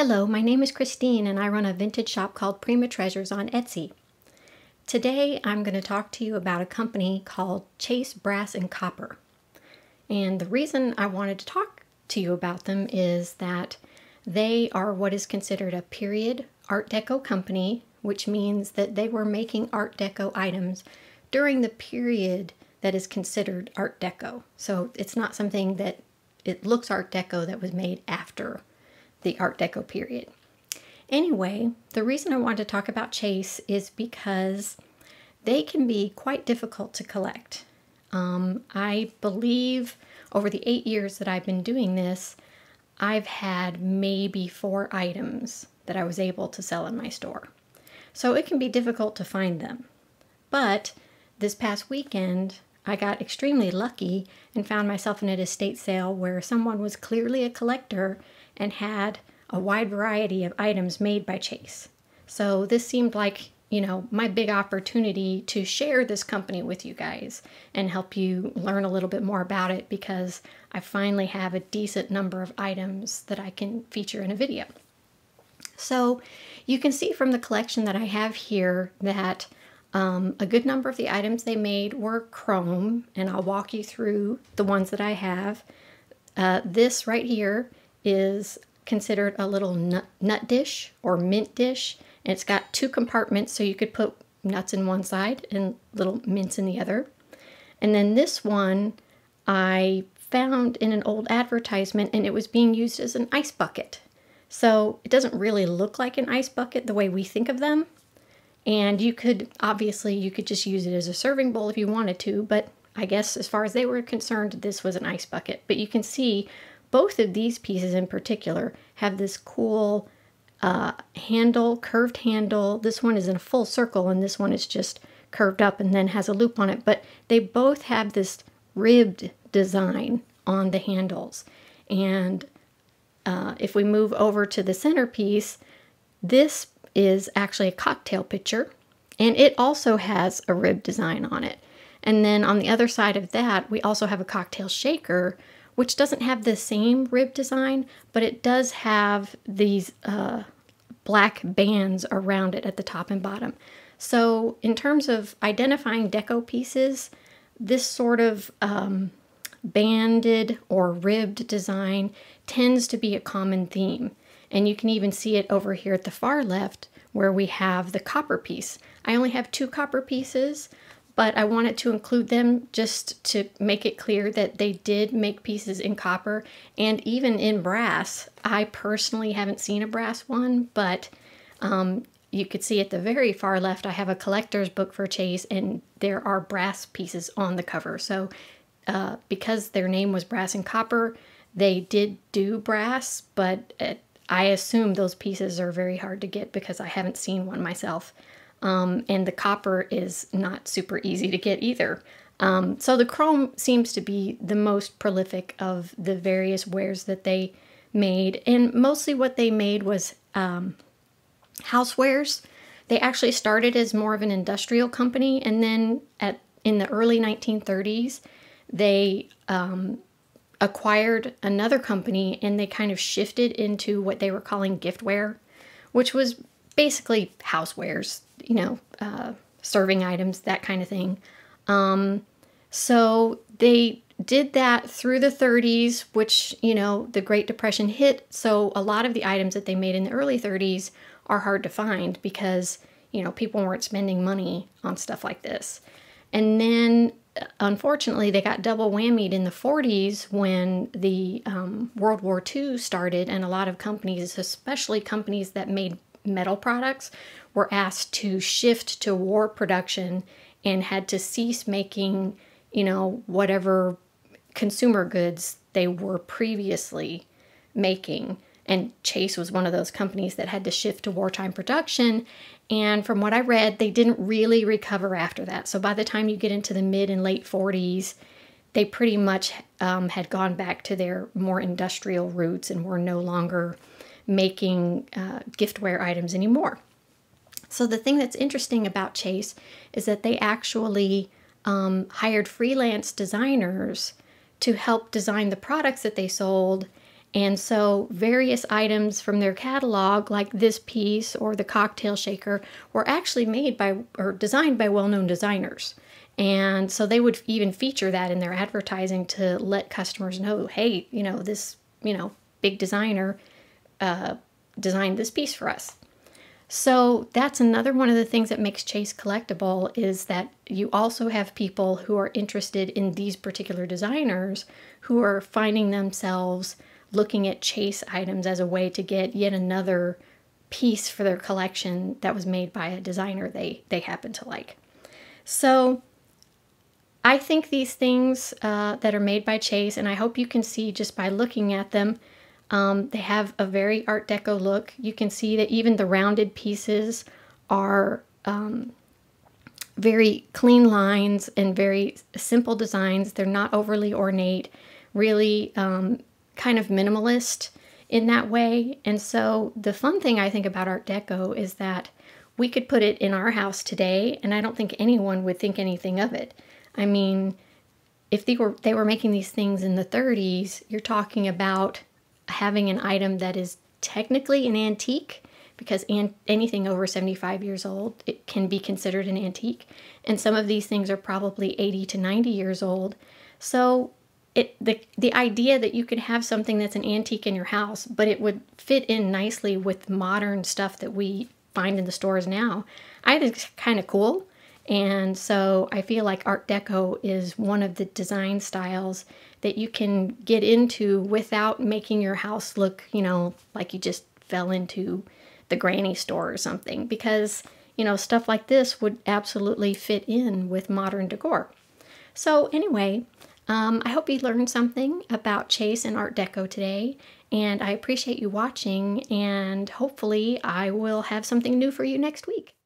Hello, my name is Christine and I run a vintage shop called Prima Treasures on Etsy. Today I'm going to talk to you about a company called Chase Brass and Copper. And the reason I wanted to talk to you about them is that they are what is considered a period Art Deco company, which means that they were making Art Deco items during the period that is considered Art Deco. So it's not something that it looks Art Deco that was made after the Art Deco period. Anyway, the reason I wanted to talk about Chase is because they can be quite difficult to collect. I believe over the 8 years that I've been doing this, I've had maybe 4 items that I was able to sell in my store. So it can be difficult to find them. But this past weekend, I got extremely lucky and found myself in an estate sale where someone was clearly a collector and had a wide variety of items made by Chase. So this seemed like, you know, my big opportunity to share this company with you guys and help you learn a little bit more about it, because I finally have a decent number of items that I can feature in a video. So you can see from the collection that I have here that a good number of the items they made were chrome, and I'll walk you through the ones that I have. This right here is considered a little nut dish or mint dish, and it's got 2 compartments, so you could put nuts in one side and little mints in the other. And then this one I found in an old advertisement, and it was being used as an ice bucket. So it doesn't really look like an ice bucket the way we think of them. And you could, obviously, you could just use it as a serving bowl if you wanted to, but I guess as far as they were concerned, this was an ice bucket. But you can see both of these pieces in particular have this cool handle, curved handle. This one is in a full circle and this one is just curved up and then has a loop on it. But they both have this ribbed design on the handles. And if we move over to the centerpiece, this is actually a cocktail pitcher, and it also has a rib design on it. And then on the other side of that, we also have a cocktail shaker, which doesn't have the same rib design, but it does have these black bands around it at the top and bottom. So in terms of identifying deco pieces, this sort of banded or ribbed design tends to be a common theme. And you can even see it over here at the far left where we have the copper piece. I only have 2 copper pieces, but I wanted to include them just to make it clear that they did make pieces in copper and even in brass. I personally haven't seen a brass one, but you could see at the very far left I have a collector's book for Chase, and there are brass pieces on the cover. So because their name was Brass and Copper, they did do brass, but I assume those pieces are very hard to get because I haven't seen one myself. And the copper is not super easy to get either. So the chrome seems to be the most prolific of the various wares that they made. And mostly what they made was housewares. They actually started as more of an industrial company. And then in the early 1930s, they acquired another company, and they kind of shifted into what they were calling giftware, which was basically housewares, you know, serving items, that kind of thing. So they did that through the 30s, which, you know, the Great Depression hit. So a lot of the items that they made in the early 30s are hard to find because, you know, people weren't spending money on stuff like this. And then unfortunately, they got double whammied in the 40s when the World War II started, and a lot of companies, especially companies that made metal products, were asked to shift to war production and had to cease making, you know, whatever consumer goods they were previously making. And Chase was one of those companies that had to shift to wartime production. And from what I read, they didn't really recover after that. So by the time you get into the mid and late 40s, they pretty much had gone back to their more industrial roots and were no longer making giftware items anymore. So the thing that's interesting about Chase is that they actually hired freelance designers to help design the products that they sold, And so various items from their catalog, like this piece or the cocktail shaker, were actually made by or designed by well-known designers. And so they would even feature that in their advertising to let customers know, hey, you know, this, you know, big designer designed this piece for us. So that's another one of the things that makes Chase collectible, is that you also have people who are interested in these particular designers who are finding themselves looking at Chase items as a way to get yet another piece for their collection that was made by a designer they happen to like. So I think these things that are made by Chase, and I hope you can see just by looking at them, they have a very Art Deco look. You can see that even the rounded pieces are very clean lines and very simple designs. They're not overly ornate, really kind of minimalist in that way. And so the fun thing I think about Art Deco is that we could put it in our house today, and I don't think anyone would think anything of it. I mean, if they were making these things in the 30s, you're talking about having an item that is technically an antique, because anything over 75 years old, it can be considered an antique. And some of these things are probably 80 to 90 years old. So the idea that you could have something that's an antique in your house, but it would fit in nicely with modern stuff that we find in the stores now, I think it's kind of cool. And so I feel like Art Deco is one of the design styles that you can get into without making your house look, you know, like you just fell into the granny store or something, because, you know, stuff like this would absolutely fit in with modern decor. So anyway, I hope you learned something about Chase and Art Deco today, and I appreciate you watching, and hopefully I will have something new for you next week.